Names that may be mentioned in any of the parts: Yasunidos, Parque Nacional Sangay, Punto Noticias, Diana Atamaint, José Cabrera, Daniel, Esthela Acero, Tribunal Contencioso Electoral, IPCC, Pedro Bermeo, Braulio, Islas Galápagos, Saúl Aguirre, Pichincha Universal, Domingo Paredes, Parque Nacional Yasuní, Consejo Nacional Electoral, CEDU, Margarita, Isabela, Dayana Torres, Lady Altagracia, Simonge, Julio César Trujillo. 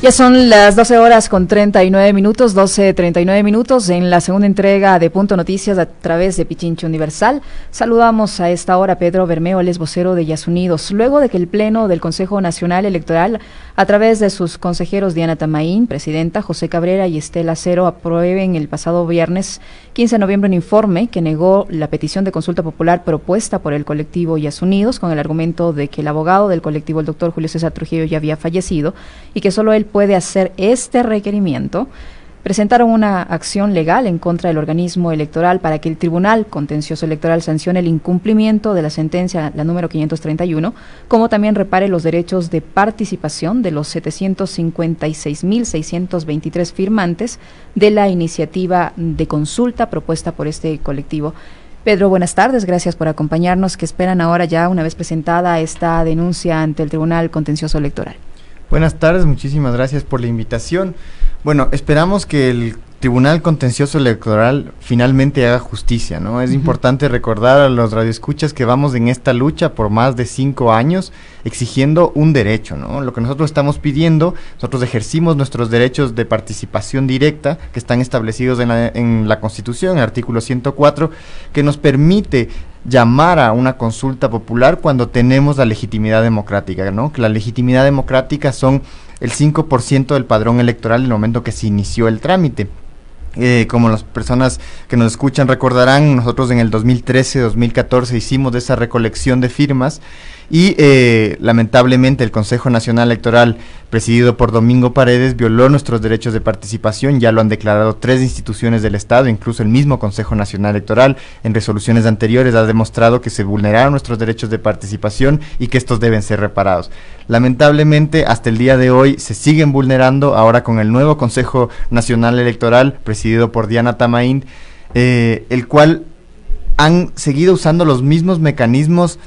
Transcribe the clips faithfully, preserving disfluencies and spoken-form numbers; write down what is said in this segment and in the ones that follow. Ya son las doce horas con treinta y nueve minutos, doce treinta y nueve minutos, en la segunda entrega de Punto Noticias a través de Pichincha Universal. Saludamos a esta hora a Pedro Bermeo, él es vocero de Yasunidos. Luego de que el Pleno del Consejo Nacional Electoral, a través de sus consejeros Diana Atamaint, presidenta, José Cabrera y Esthela Acero, aprueben el pasado viernes quince de noviembre un informe que negó la petición de consulta popular propuesta por el colectivo Yasunidos, con el argumento de que el abogado del colectivo, el doctor Julio César Trujillo, ya había fallecido y que solo él puede hacer este requerimiento, presentaron una acción legal en contra del organismo electoral para que el Tribunal Contencioso Electoral sancione el incumplimiento de la sentencia, la número quinientos treinta y uno, como también repare los derechos de participación de los setecientos cincuenta y seis mil seiscientos veintitrés firmantes de la iniciativa de consulta propuesta por este colectivo. Pedro, buenas tardes, gracias por acompañarnos. ¿Qué esperan ahora ya una vez presentada esta denuncia ante el Tribunal Contencioso Electoral? Buenas tardes, muchísimas gracias por la invitación. Bueno, esperamos que el Tribunal Contencioso Electoral finalmente haga justicia, ¿no? Es uh-huh. importante recordar a los radioescuchas que vamos en esta lucha por más de cinco años exigiendo un derecho, ¿no? Lo que nosotros estamos pidiendo, nosotros ejercimos nuestros derechos de participación directa que están establecidos en la, en la Constitución, en el artículo ciento cuatro, que nos permite llamar a una consulta popular cuando tenemos la legitimidad democrática, ¿no? Que la legitimidad democrática son el cinco por ciento del padrón electoral en el momento que se inició el trámite. Eh, como las personas que nos escuchan recordarán, nosotros en el dos mil trece, dos mil catorce hicimos esa recolección de firmas y eh, lamentablemente el Consejo Nacional Electoral, presidido por Domingo Paredes, violó nuestros derechos de participación. Ya lo han declarado tres instituciones del Estado, incluso el mismo Consejo Nacional Electoral en resoluciones anteriores ha demostrado que se vulneraron nuestros derechos de participación y que estos deben ser reparados. Lamentablemente, hasta el día de hoy se siguen vulnerando, ahora con el nuevo Consejo Nacional Electoral, presidido por Diana Atamaint, eh, el cual han seguido usando los mismos mecanismos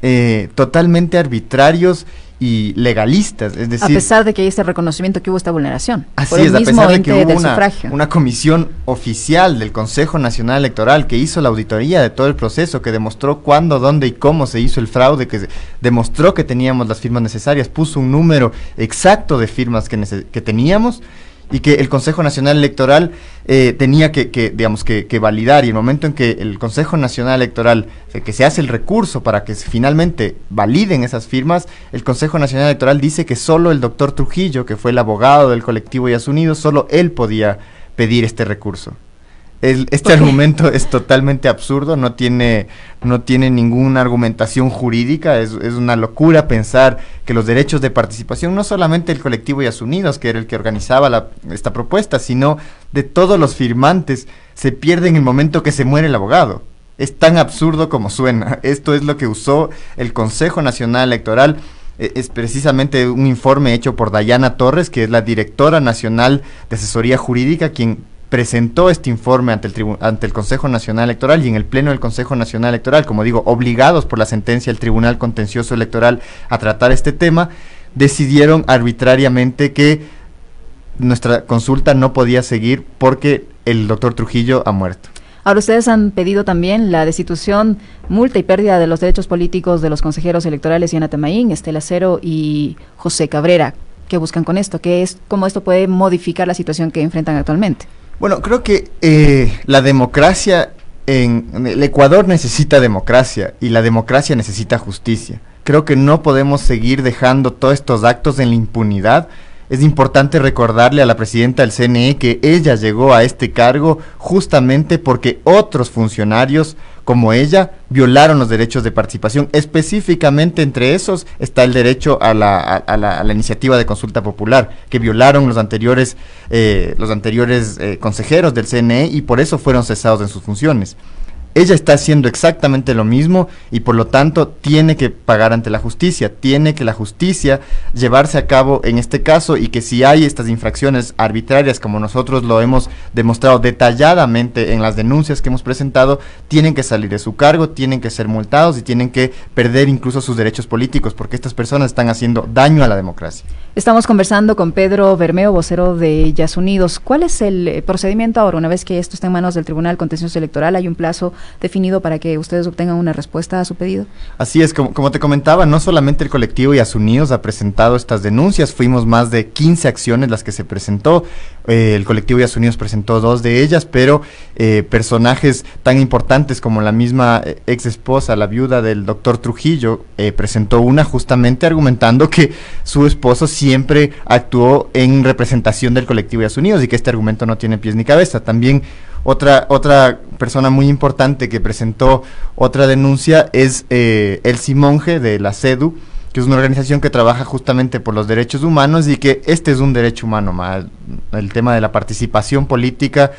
eh, totalmente arbitrarios y legalistas, es decir, a pesar de que hay este reconocimiento que hubo esta vulneración. Así es, a pesar de que hubo una, una comisión oficial del Consejo Nacional Electoral que hizo la auditoría de todo el proceso, que demostró cuándo, dónde y cómo se hizo el fraude, que demostró que teníamos las firmas necesarias, puso un número exacto de firmas que, que teníamos y que el Consejo Nacional Electoral eh, tenía que, que digamos que, que validar, y el momento en que el Consejo Nacional Electoral, eh, que se hace el recurso para que finalmente validen esas firmas, el Consejo Nacional Electoral dice que solo el doctor Trujillo, que fue el abogado del colectivo Yasunidos, solo él podía pedir este recurso. El, este argumento es totalmente absurdo, no tiene, no tiene ninguna argumentación jurídica, es, es una locura pensar que los derechos de participación, no solamente el colectivo Yasunidos, que era el que organizaba la, esta propuesta, sino de todos los firmantes, se pierden en el momento que se muere el abogado. Es tan absurdo como suena. Esto es lo que usó el Consejo Nacional Electoral. Es precisamente un informe hecho por Dayana Torres, que es la directora nacional de asesoría jurídica, quien presentó este informe ante el, tribu ante el Consejo Nacional Electoral, y en el Pleno del Consejo Nacional Electoral, como digo, obligados por la sentencia del Tribunal Contencioso Electoral a tratar este tema, decidieron arbitrariamente que nuestra consulta no podía seguir porque el doctor Trujillo ha muerto. Ahora, ustedes han pedido también la destitución, multa y pérdida de los derechos políticos de los consejeros electorales Diana Atamaint, Esthela Acero y José Cabrera. ¿Qué buscan con esto? ¿Qué es, cómo esto puede modificar la situación que enfrentan actualmente? Bueno, creo que eh, la democracia, en, en el Ecuador necesita democracia, y la democracia necesita justicia. Creo que no podemos seguir dejando todos estos actos en la impunidad. Es importante recordarle a la presidenta del C N E que ella llegó a este cargo justamente porque otros funcionarios como ella violaron los derechos de participación. Específicamente entre esos está el derecho a la, a, a la, a la iniciativa de consulta popular, que violaron los anteriores, eh, los anteriores eh, consejeros del C N E, y por eso fueron cesados en sus funciones. Ella está haciendo exactamente lo mismo y por lo tanto tiene que pagar ante la justicia, tiene que la justicia llevarse a cabo en este caso, y que si hay estas infracciones arbitrarias, como nosotros lo hemos demostrado detalladamente en las denuncias que hemos presentado, tienen que salir de su cargo, tienen que ser multados y tienen que perder incluso sus derechos políticos, porque estas personas están haciendo daño a la democracia. Estamos conversando con Pedro Bermeo, vocero de Yasunidos. ¿Cuál es el procedimiento ahora? Una vez que esto está en manos del Tribunal Contencioso Electoral, hay un plazo definido para que ustedes obtengan una respuesta a su pedido. Así es, como, como te comentaba, no solamente el colectivo Yasunidos ha presentado estas denuncias, fuimos más de quince acciones las que se presentó, eh, el colectivo Yasunidos presentó dos de ellas, pero eh, personajes tan importantes como la misma ex esposa, la viuda del doctor Trujillo, eh, presentó una justamente argumentando que su esposo siempre actuó en representación del colectivo Yasunidos y que este argumento no tiene pies ni cabeza. También otra otra persona muy importante que presentó otra denuncia es eh, el Simonge de la C E D U, que es una organización que trabaja justamente por los derechos humanos y que este es un derecho humano más. El tema de la participación política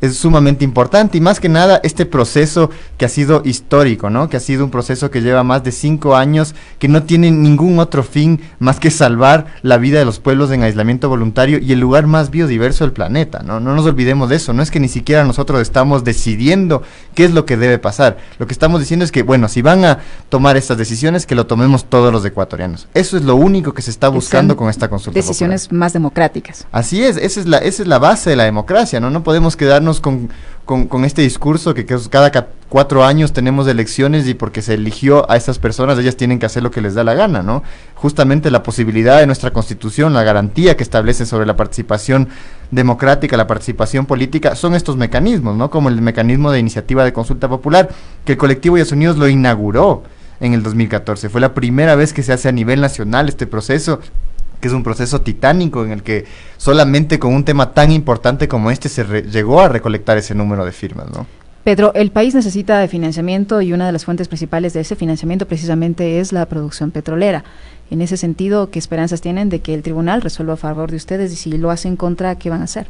es sumamente importante y más que nada este proceso que ha sido histórico, ¿no? Que ha sido un proceso que lleva más de cinco años, que no tiene ningún otro fin más que salvar la vida de los pueblos en aislamiento voluntario y el lugar más biodiverso del planeta, ¿no? No nos olvidemos de eso, no es que ni siquiera nosotros estamos decidiendo qué es lo que debe pasar, lo que estamos diciendo es que, bueno, si van a tomar estas decisiones, que lo tomemos todos los ecuatorianos. Eso es lo único que se está buscando con esta consulta popular. Decisiones más democráticas. Así es, esa es la, esa es la base de la democracia, ¿no? No podemos quedarnos Con, con, con este discurso que, que cada cuatro años tenemos elecciones y porque se eligió a estas personas, ellas tienen que hacer lo que les da la gana, ¿no? Justamente la posibilidad de nuestra Constitución, la garantía que establece sobre la participación democrática, la participación política, son estos mecanismos, ¿no? Como el mecanismo de iniciativa de consulta popular, que el colectivo Yasunidos lo inauguró en el dos mil catorce. Fue la primera vez que se hace a nivel nacional este proceso, que es un proceso titánico en el que solamente con un tema tan importante como este se re llegó a recolectar ese número de firmas, ¿no? Pedro, el país necesita de financiamiento y una de las fuentes principales de ese financiamiento precisamente es la producción petrolera. En ese sentido, ¿qué esperanzas tienen de que el tribunal resuelva a favor de ustedes y si lo hace en contra, qué van a hacer?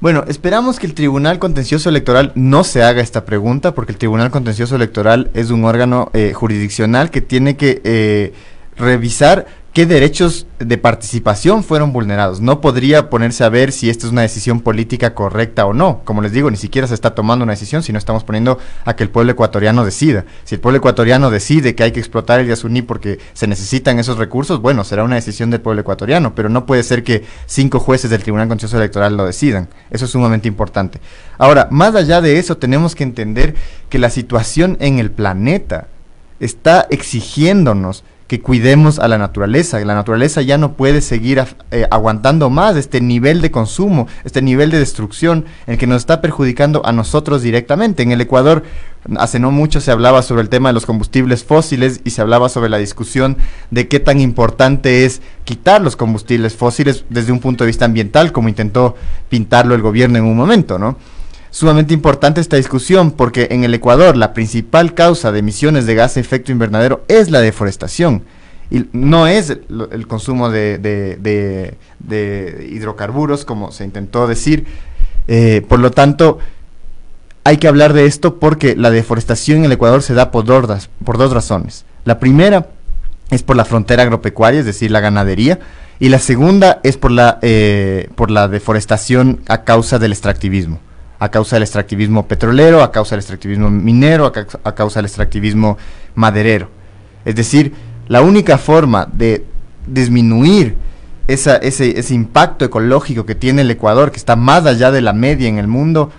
Bueno, esperamos que el Tribunal Contencioso Electoral no se haga esta pregunta porque el Tribunal Contencioso Electoral es un órgano eh, jurisdiccional que tiene que eh, revisar qué derechos de participación fueron vulnerados. No podría ponerse a ver si esta es una decisión política correcta o no. Como les digo, ni siquiera se está tomando una decisión, sino estamos poniendo a que el pueblo ecuatoriano decida. Si el pueblo ecuatoriano decide que hay que explotar el Yasuní porque se necesitan esos recursos, bueno, será una decisión del pueblo ecuatoriano, pero no puede ser que cinco jueces del Tribunal Contencioso Electoral lo decidan. Eso es sumamente importante. Ahora, más allá de eso, tenemos que entender que la situación en el planeta está exigiéndonos que cuidemos a la naturaleza. La naturaleza ya no puede seguir a, eh, aguantando más este nivel de consumo, este nivel de destrucción, en el que nos está perjudicando a nosotros directamente. En el Ecuador, hace no mucho se hablaba sobre el tema de los combustibles fósiles y se hablaba sobre la discusión de qué tan importante es quitar los combustibles fósiles desde un punto de vista ambiental, como intentó pintarlo el gobierno en un momento, ¿no? Sumamente importante esta discusión porque en el Ecuador la principal causa de emisiones de gas de efecto invernadero es la deforestación y no es el, el consumo de, de, de, de hidrocarburos como se intentó decir, eh, por lo tanto hay que hablar de esto porque la deforestación en el Ecuador se da por dos, por dos razones. La primera es por la frontera agropecuaria, es decir, la ganadería, y la segunda es por la, eh, por la deforestación a causa del extractivismo. a causa del extractivismo petrolero, a causa del extractivismo minero, a, ca a causa del extractivismo maderero. Es decir, la única forma de disminuir esa, ese, ese impacto ecológico que tiene el Ecuador, que está más allá de la media en el mundo,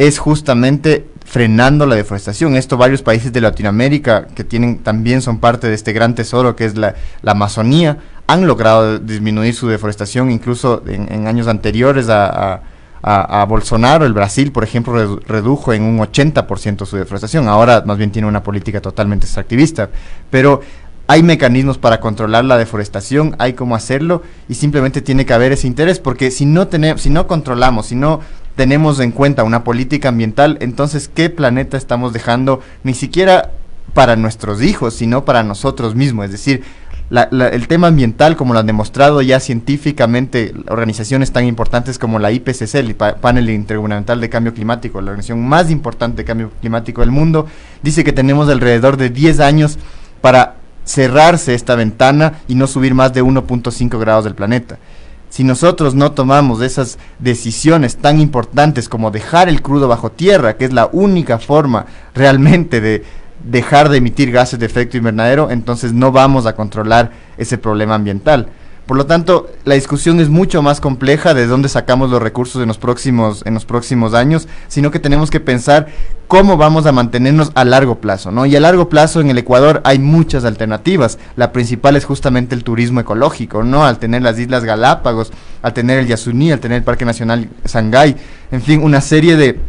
es justamente frenando la deforestación. Esto varios países de Latinoamérica, que tienen también son parte de este gran tesoro que es la, la Amazonía, han logrado disminuir su deforestación, incluso en, en años anteriores a... a A, a Bolsonaro. El Brasil, por ejemplo, redu redujo en un ochenta por ciento su deforestación, ahora más bien tiene una política totalmente extractivista, pero hay mecanismos para controlar la deforestación, hay cómo hacerlo y simplemente tiene que haber ese interés, porque si no tenemos, si no controlamos, si no tenemos en cuenta una política ambiental, entonces ¿qué planeta estamos dejando ni siquiera para nuestros hijos, sino para nosotros mismos? Es decir, La, la, el tema ambiental, como lo han demostrado ya científicamente organizaciones tan importantes como la I P C C, el pa Panel Intergubernamental de Cambio Climático, la organización más importante de cambio climático del mundo, dice que tenemos alrededor de diez años para cerrarse esta ventana y no subir más de uno punto cinco grados del planeta. Si nosotros no tomamos esas decisiones tan importantes como dejar el crudo bajo tierra, que es la única forma realmente de dejar de emitir gases de efecto invernadero, entonces no vamos a controlar ese problema ambiental. Por lo tanto, la discusión es mucho más compleja de dónde sacamos los recursos en los próximos, en los próximos años, sino que tenemos que pensar cómo vamos a mantenernos a largo plazo, ¿no? Y a largo plazo en el Ecuador hay muchas alternativas. La principal es justamente el turismo ecológico, ¿no? Al tener las Islas Galápagos, al tener el Yasuní, al tener el Parque Nacional Sangay, en fin, una serie de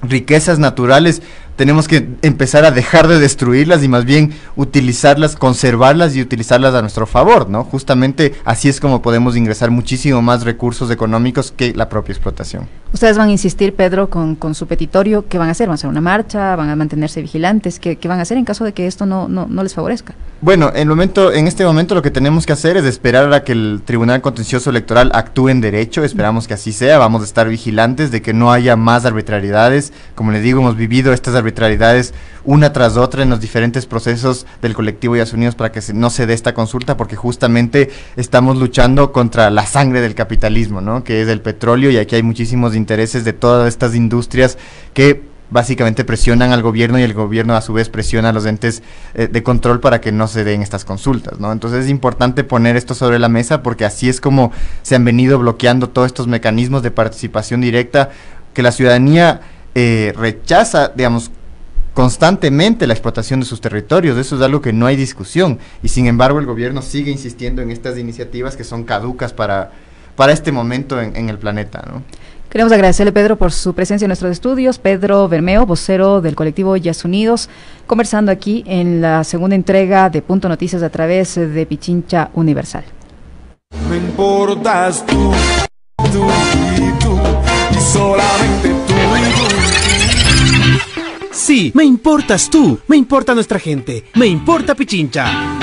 riquezas naturales. Tenemos que empezar a dejar de destruirlas y más bien utilizarlas, conservarlas y utilizarlas a nuestro favor, ¿no? Justamente así es como podemos ingresar muchísimo más recursos económicos que la propia explotación. Ustedes van a insistir, Pedro, con, con su petitorio. ¿Qué van a hacer? ¿Van a hacer una marcha? ¿Van a mantenerse vigilantes? ¿Qué, qué van a hacer en caso de que esto no, no, no les favorezca? Bueno, en, momento, en este momento lo que tenemos que hacer es esperar a que el Tribunal Contencioso Electoral actúe en derecho. Esperamos que así sea. Vamos a estar vigilantes de que no haya más arbitrariedades. Como les digo, hemos vivido estas arbitrariedades una tras otra en los diferentes procesos del colectivo Yasunidos para que se, no se dé esta consulta, porque justamente estamos luchando contra la sangre del capitalismo, ¿no? Que es el petróleo, y aquí hay muchísimos intereses de todas estas industrias que básicamente presionan al gobierno, y el gobierno a su vez presiona a los entes eh, de control para que no se den estas consultas, ¿no? Entonces es importante poner esto sobre la mesa, porque así es como se han venido bloqueando todos estos mecanismos de participación directa, que la ciudadanía Eh, rechaza, digamos, constantemente la explotación de sus territorios. Eso es algo que no hay discusión, y sin embargo el gobierno sigue insistiendo en estas iniciativas que son caducas para, para este momento en, en el planeta, ¿no? Queremos agradecerle, Pedro, por su presencia en nuestros estudios. Pedro Bermeo, vocero del colectivo Yasunidos, conversando aquí en la segunda entrega de Punto Noticias a través de Pichincha Universal. Me importas tú, tú y tú, y solamente tú. Sí, me importas tú, me importa nuestra gente, me importa Pichincha.